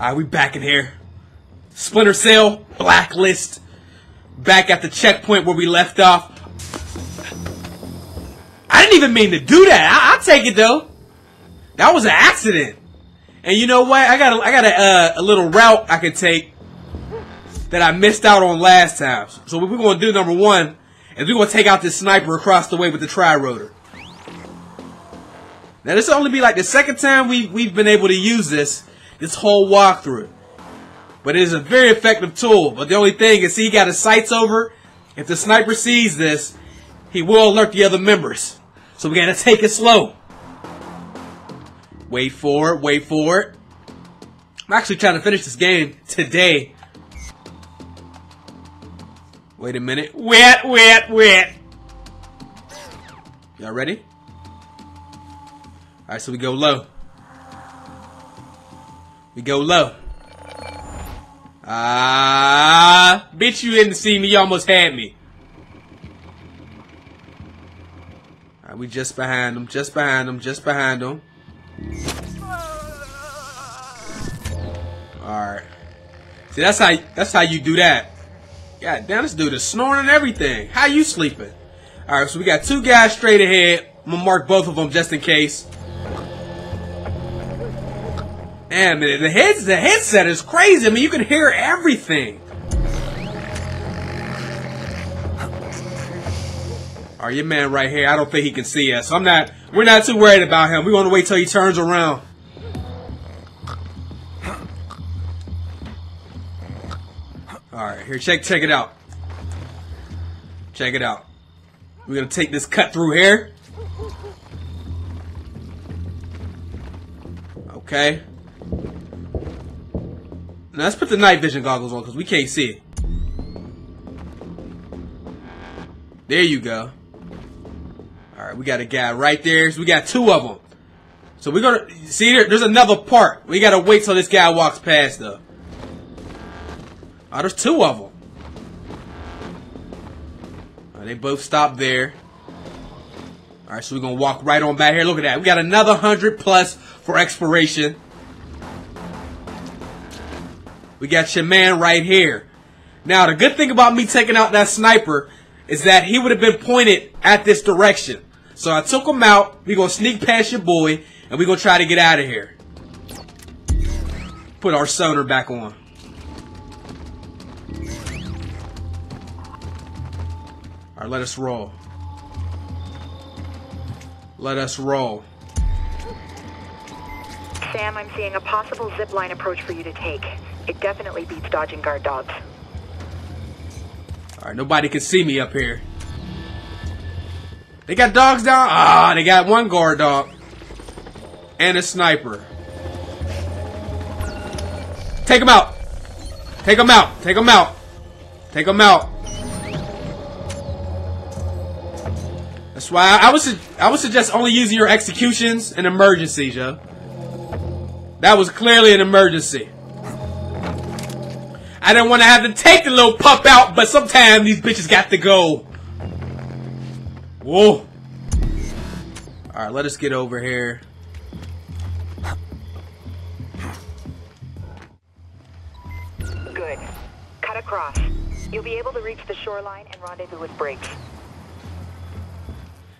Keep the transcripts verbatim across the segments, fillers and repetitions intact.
Alright, we back in here. Splinter Cell Blacklist. Back at the checkpoint where we left off. I didn't even mean to do that. I I'll take it though. That was an accident. And you know what? I got a, I got a, uh, a little route I could take that I missed out on last time. So what we're going to do, number one, is we're going to take out this sniper across the way with the tri-rotor. Now this will only be like the second time we, we've been able to use this, this whole walkthrough. But it is a very effective tool. But the only thing is, see, he got his sights over. If the sniper sees this, he will alert the other members. So we got to take it slow. Wait for it, wait for it. I'm actually trying to finish this game today. Wait a minute. Wait, wait, wait. Y'all ready? Alright, so we go low. We go low. Ah, uh, bitch, you didn't see me. You almost had me. Alright, we just behind him, just behind him, just behind him. Alright. See, that's how that's how you do that. God damn, this dude is snoring and everything. How you sleeping? Alright, so we got two guys straight ahead. I'm gonna mark both of them just in case. Damn it, the heads the headset is crazy. I mean, you can hear everything. Alright, your man right here, I don't think he can see us. So I'm not we're not too worried about him. We're gonna wait till he turns around. Alright, here, check check it out. Check it out. We're gonna take this cut through here. Okay. Now let's put the night vision goggles on because we can't see it. There you go. Alright, we got a guy right there. So we got two of them. So we're gonna see there, there's another part. We gotta wait till this guy walks past though. Oh, there's two of them. All right, they both stopped there. All right, so we're gonna walk right on back here. Look at that. We got another hundred plus for exploration. We got your man right here. Now, the good thing about me taking out that sniper is that he would have been pointed at this direction. So I took him out. We're gonna sneak past your boy, and we're gonna try to get out of here. Put our sonar back on. All right, let us roll. Let us roll. Sam, I'm seeing a possible zip line approach for you to take. It definitely beats dodging guard dogs. All right, nobody can see me up here. They got dogs down. Ah, they got one guard dog and a sniper. Take him out. Take him out. Take him out. Take him out. That's why I would, I would suggest only using your executions in emergencies, yo. That was clearly an emergency. I didn't want to have to take the little pup out, but sometimes these bitches got to go. Whoa. Alright, let us get over here. Good. Cut across. You'll be able to reach the shoreline and rendezvous with Briggs.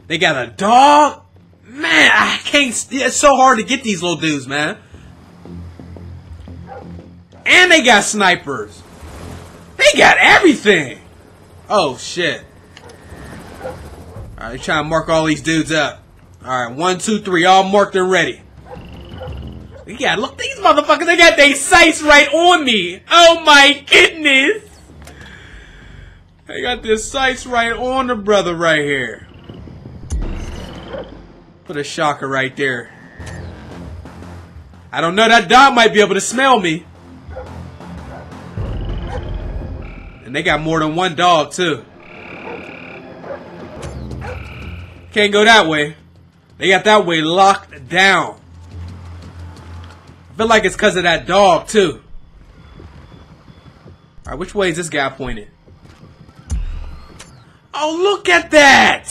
They got a dog? Man, I can't... It's so hard to get these little dudes, man. And they got snipers. They got everything. Oh, shit. Alright, trying to mark all these dudes up. Alright, one, two, three. All marked and ready. Yeah, look, these motherfuckers, they got their sights right on me. Oh, my goodness. They got their sights right on the brother right here. Put a shocker right there. I don't know, that dog might be able to smell me. And they got more than one dog too. Can't go that way. They got that way locked down. I feel like it's because of that dog too. Alright, which way is this guy pointed? Oh, look at that!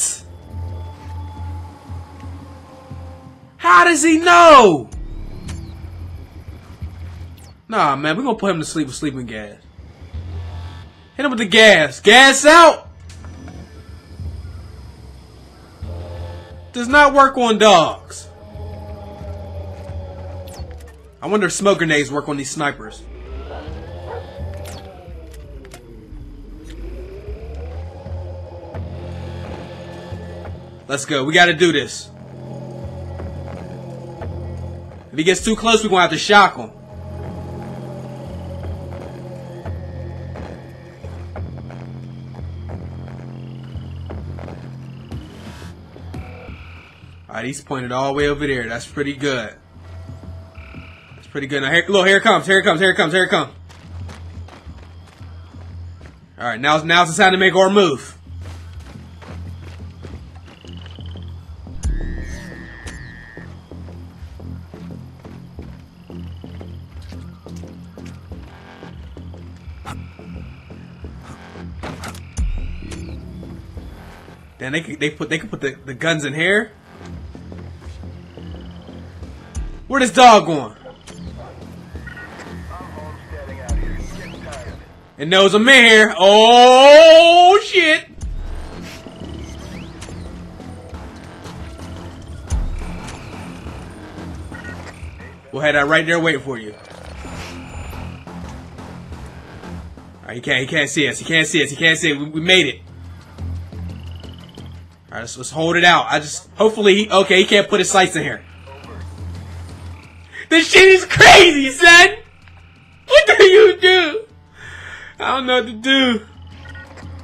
How does he know? Nah, man, we're gonna put him to sleep with sleeping gas. Hit him with the gas. Gas out! Does not work on dogs. I wonder if smoke grenades work on these snipers. Let's go. We gotta do this. If he gets too close, we're gonna have to shock him. Alright, he's pointed all the way over there. That's pretty good. That's pretty good. Now, here, look, here it comes. Here it comes. Here it comes. Here it comes. Alright, now, now's the time to make our move. Damn, they could, they put, they could put the, the guns in here. Where this dog going? It knows I'm in here. Oh shit! We'll have that right there waiting for you. Alright, he can't, he can't see us. He can't see us. He can't see us. We, we made it. Alright, let's, let's hold it out. I just hopefully he okay. He can't put his sights in here. This shit is crazy, son! What do you do? I don't know what to do.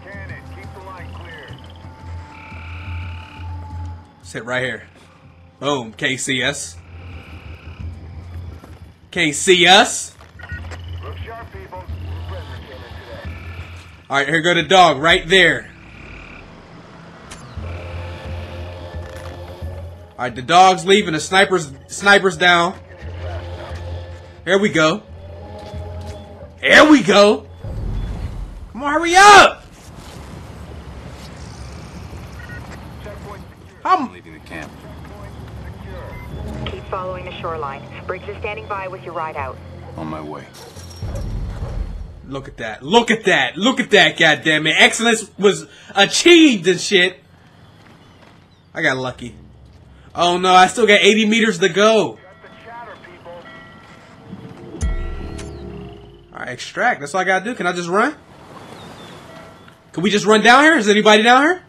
Cannon, keep the line clear. Sit right here. Boom, can't see us. Can't see us. Look sharp, people. Alright, here go the dog, right there. Alright, the dog's leaving, the sniper's, sniper's down. Here we go. Here we go. Come on, hurry up. I'm leaving the camp. Keep following the shoreline. Briggs is standing by with your ride out. On my way. Look at that. Look at that. Look at that, goddamn it. Excellence was achieved and shit. I got lucky. Oh no, I still got eighty meters to go. Alright, extract. That's all I gotta do. Can I just run? Can we just run down here? Is anybody down here?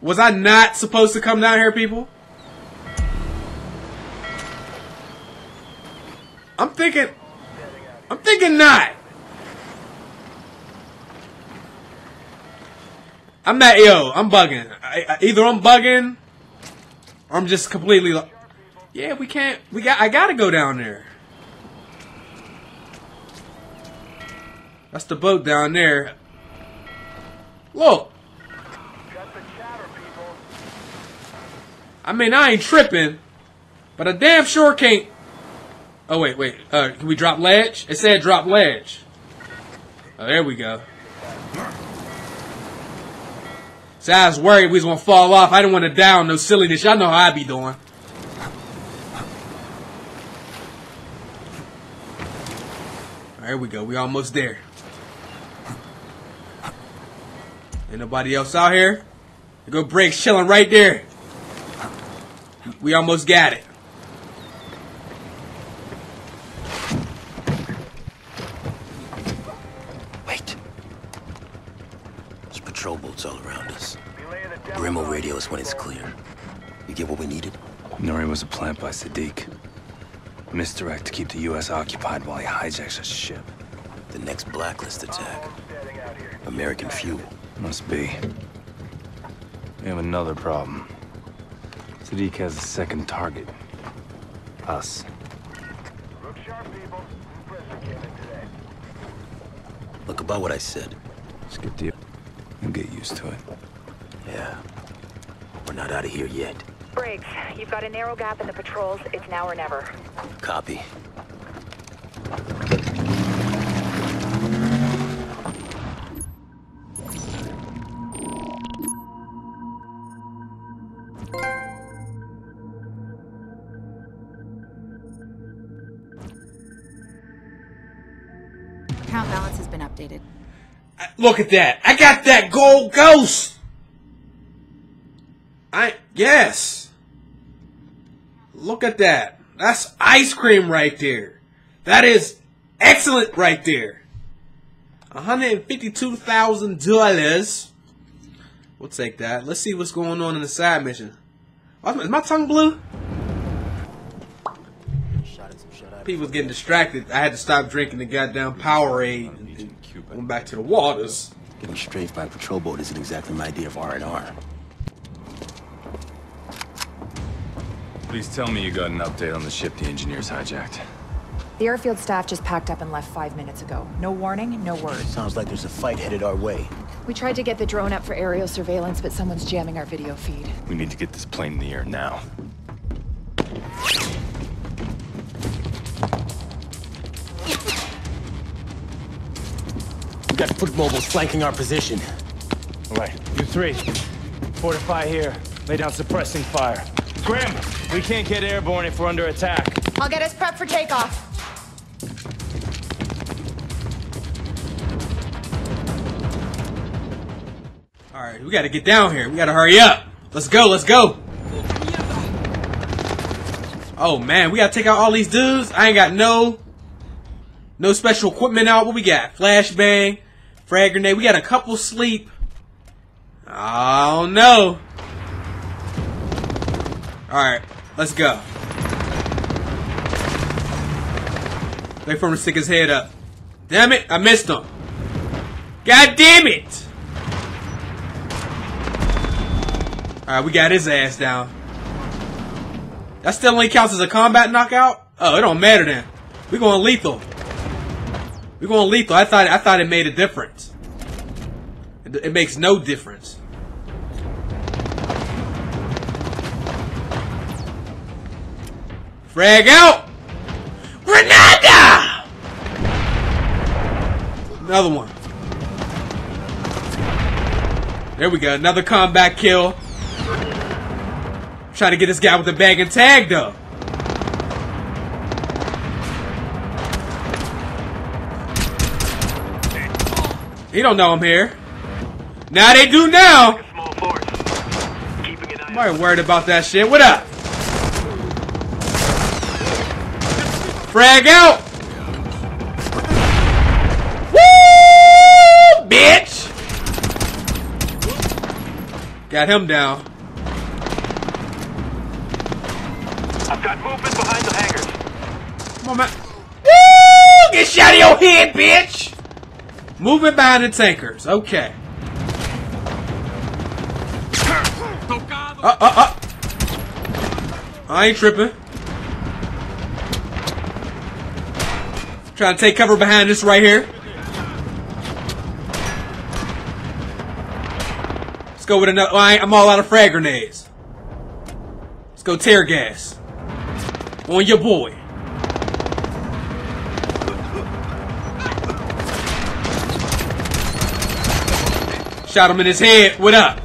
Was I not supposed to come down here, people? I'm thinking... I'm thinking not. I'm not... Yo, I'm bugging. I, I, either I'm bugging... Or I'm just completely... Yeah, we can't. We got. I gotta go down there. That's the boat down there. Look. Got the chatter, people. I mean, I ain't tripping, but I damn sure can't. Oh wait, wait. Uh, can we drop ledge? It said drop ledge. Oh, there we go. See, I was worried we was gonna fall off. I didn't want to down no silliness. Y'all know how I be doing. There we go. We almost there. Ain't nobody else out here. Go Briggs chilling right there. We almost got it. Wait. There's patrol boats all around us. Grim will radio us when it's clear. You get what we needed? Nori was a plant by Sadiq. Misdirect to keep the U S occupied while he hijacks a ship. The next Blacklist attack. American fuel. Must be. We have another problem. Sadiq has a second target. Us. Look, about what I said. It's a good deal. You'll get used to it. Yeah. We're not out of here yet. Briggs, you've got a narrow gap in the patrols. It's now or never. Copy. Account balance has been updated. Look at that. I got that gold ghost. I, yes. Look at that. That's ice cream right there. That is excellent right there. one hundred fifty-two thousand dollars. We'll take that. Let's see what's going on in the side mission. Is my tongue blue? People was getting distracted. I had to stop drinking the goddamn Powerade and went back to the waters. Getting strafed by a patrol boat isn't exactly my idea of R and R. Please tell me you got an update on the ship the engineers hijacked. The airfield staff just packed up and left five minutes ago. No warning, no word. Sounds like there's a fight headed our way. We tried to get the drone up for aerial surveillance, but someone's jamming our video feed. We need to get this plane in the air now. We got foot mobiles flanking our position. All right, you three, fortify here. Lay down suppressing fire. Grim, we can't get airborne if we're under attack. I'll get us prepped for takeoff. All right, we gotta get down here. We gotta hurry up. Let's go, let's go. Oh man, we gotta take out all these dudes. I ain't got no, no special equipment out. What we got? Flashbang, frag grenade. We got a couple sleep. Oh no. Alright, let's go. Wait for him to stick his head up. Damn it, I missed him. God damn it! Alright, we got his ass down. That still only counts as a combat knockout? Oh, it don't matter then. We're going lethal. We're going lethal. I thought I thought it made a difference. It, it makes no difference. Frag out! Grenada! Another one. There we go. Another combat kill. Trying to get this guy with the bag and tag, though. He don't know I'm here. Now they do now. Nobody worried about that shit. What up? Frag out! Woo! Bitch! Got him down. I've got movement behind the hangars. Come on, man. Woo! Get shot in your head, bitch! Movement behind the tankers. Okay. Uh, uh, uh. I ain't tripping. Trying to take cover behind this right here. Let's go with another. Oh, I, I'm all out of frag grenades. Let's go tear gas on your boy. Shot him in his head. What up?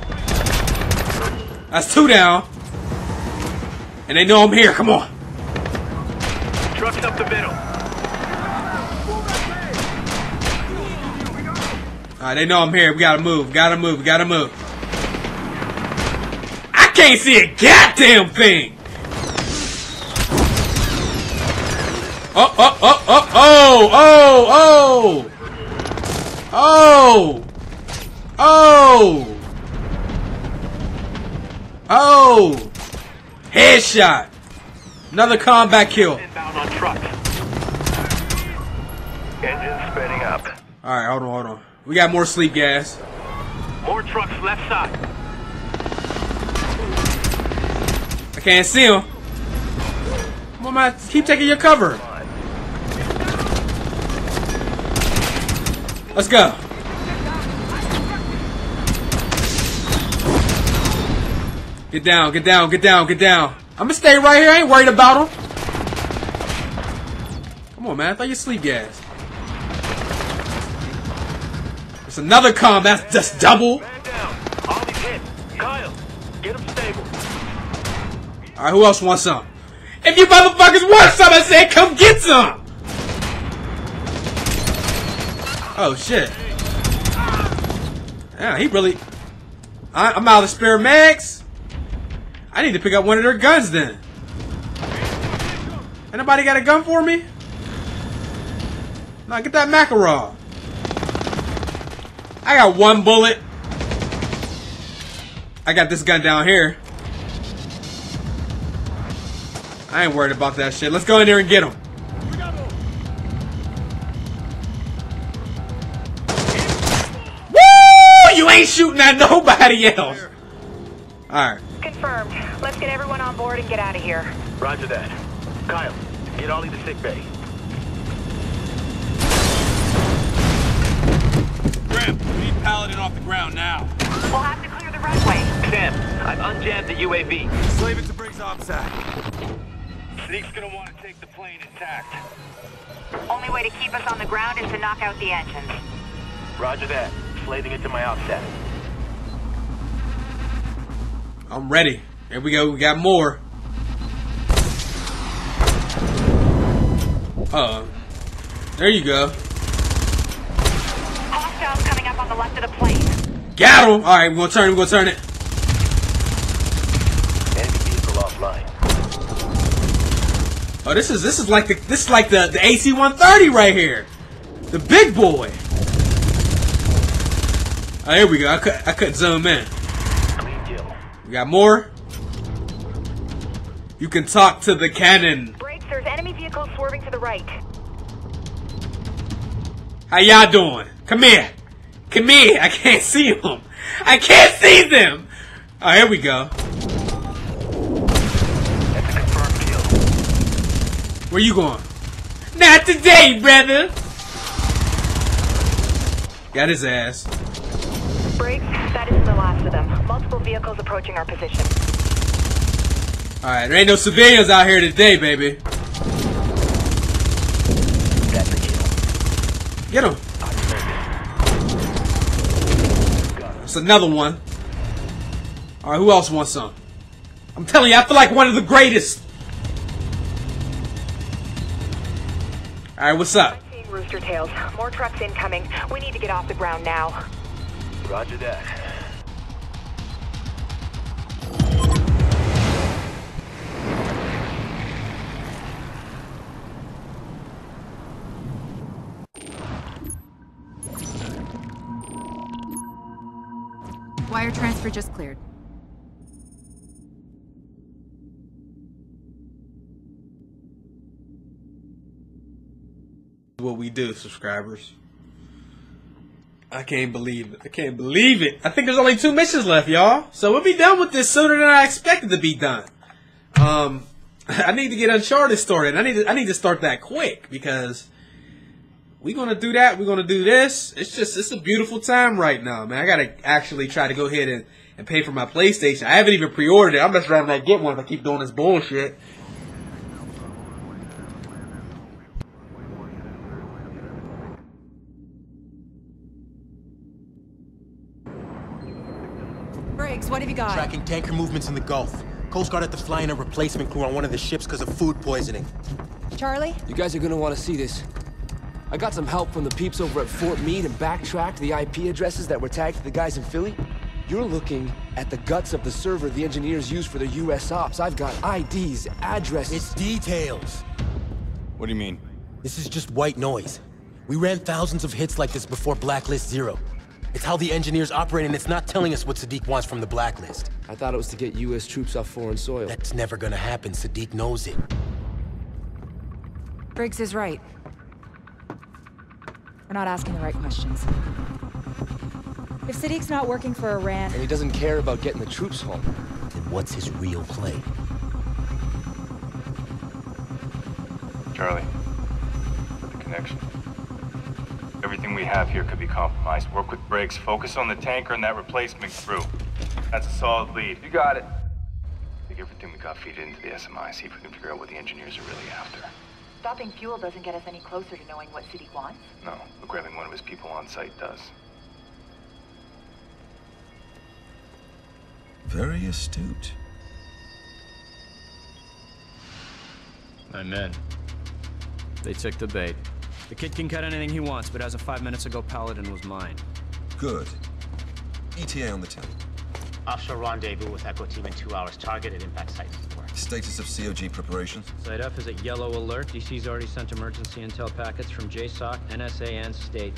That's two down. And they know I'm here. Come on. Trucks up the middle. Alright, they know I'm here. We gotta move. Gotta move. Gotta move. I can't see a goddamn thing! Oh, oh, oh, oh, oh, oh, oh! Oh! Oh! Oh! Headshot! Another combat kill. Inbound on truck. Engine spinning up. Alright, hold on, hold on. We got more sleep gas. More trucks left side. I can't see him. Come on, man. Keep taking your cover. Let's go. Get down, get down, get down, get down. I'm gonna stay right here. I ain't worried about him. Come on, man. I thought you sleep gas. It's another com, that's just double. Alright, who else wants some? If you motherfuckers want some, I said come get some! Oh shit. Yeah, he really. I, I'm out of spare mags. I need to pick up one of their guns then. Anybody got a gun for me? Nah, get that Makarov. I got one bullet. I got this gun down here. I ain't worried about that shit. Let's go in there and get him. You ain't shooting at nobody else. Alright. Confirmed. Let's get everyone on board and get out of here. Roger that. Kyle, get Ollie to sick bay. Grim, we need Paladin off the ground now. We'll have to clear the runway. Sam, I've unjammed the U A V. Slave it to Briggs' ops act. Sneak's gonna want to take the plane intact. Only way to keep us on the ground is to knock out the engines. Roger that. Slaving it to my offset. I'm ready. Here we go. We got more. Uh, there you go. Hostiles coming up on the left of the plane. Got him. All right, we're gonna turn. We're gonna turn it. Enemy vehicle offline. Oh, this is this is like the this is like the the A C one thirty right here. The big boy. Oh, here we go. I could I couldn't zoom in. We got more. You can talk to the cannon. Brakes, there's enemy vehicles swerving to the right. How y'all doing? Come here. Come here. I can't see them. I can't see them. Oh, here we go. That's a confirmed kill. Where you going? Not today, brother. Got his ass. Briggs, that isn't the last of them. Multiple vehicles approaching our position. Alright, there ain't no civilians out here today, baby. That's a kill. Get him. That's another one. Alright, who else wants some? I'm telling you, I feel like one of the greatest. Alright, what's up? I'm seeing rooster tails. More trucks incoming. We need to get off the ground now. Roger that. Wire transfer just cleared. What we do, subscribers. I can't believe it. I can't believe it. I think there's only two missions left, y'all. So we'll be done with this sooner than I expected to be done. Um, I need to get Uncharted started. I need to, I need to start that quick because we're gonna do that. We're gonna do this. It's just it's a beautiful time right now, man. I gotta actually try to go ahead and, and pay for my PlayStation. I haven't even pre-ordered it. I'm just trying to get one if I keep doing this bullshit. What have you got? Tracking tanker movements in the Gulf. Coast Guard had to fly in a replacement crew on one of the ships because of food poisoning. Charlie? You guys are going to want to see this. I got some help from the peeps over at Fort Meade and backtracked the I P addresses that were tagged to the guys in Philly. You're looking at the guts of the server the engineers use for their U S ops. I've got I Ds, addresses... It's details! What do you mean? This is just white noise. We ran thousands of hits like this before Blacklist Zero. It's how the engineers operate, and it's not telling us what Sadiq wants from the Blacklist. I thought it was to get U S troops off foreign soil. That's never gonna happen. Sadiq knows it. Briggs is right. We're not asking the right questions. If Sadiq's not working for Iran... And he doesn't care about getting the troops home. Then what's his real play? Charlie, for the connection. Everything we have here could be compromised. Work with Briggs, focus on the tanker and that replacement crew. That's a solid lead. You got it. Take everything we got, feed it into the S M I, see if we can figure out what the engineers are really after. Stopping fuel doesn't get us any closer to knowing what Sadiq wants. No, but grabbing one of his people on site does. Very astute. My men. They took the bait. The kid can cut anything he wants, but as of five minutes ago, Paladin was mine. Good. E T A on the ten. Offshore rendezvous with Echo Team in two hours. Targeted impact site four. Status of C O G preparation? Site F is at yellow alert. D C's already sent emergency intel packets from J SOC, N S A, and state.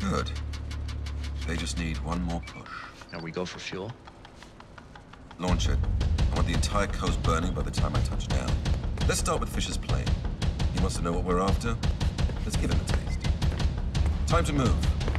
Good. They just need one more push. Now we go for fuel? Launch it. I want the entire coast burning by the time I touch down. Let's start with Fisher's plane. He wants to know what we're after. Let's give him a taste. Time to move.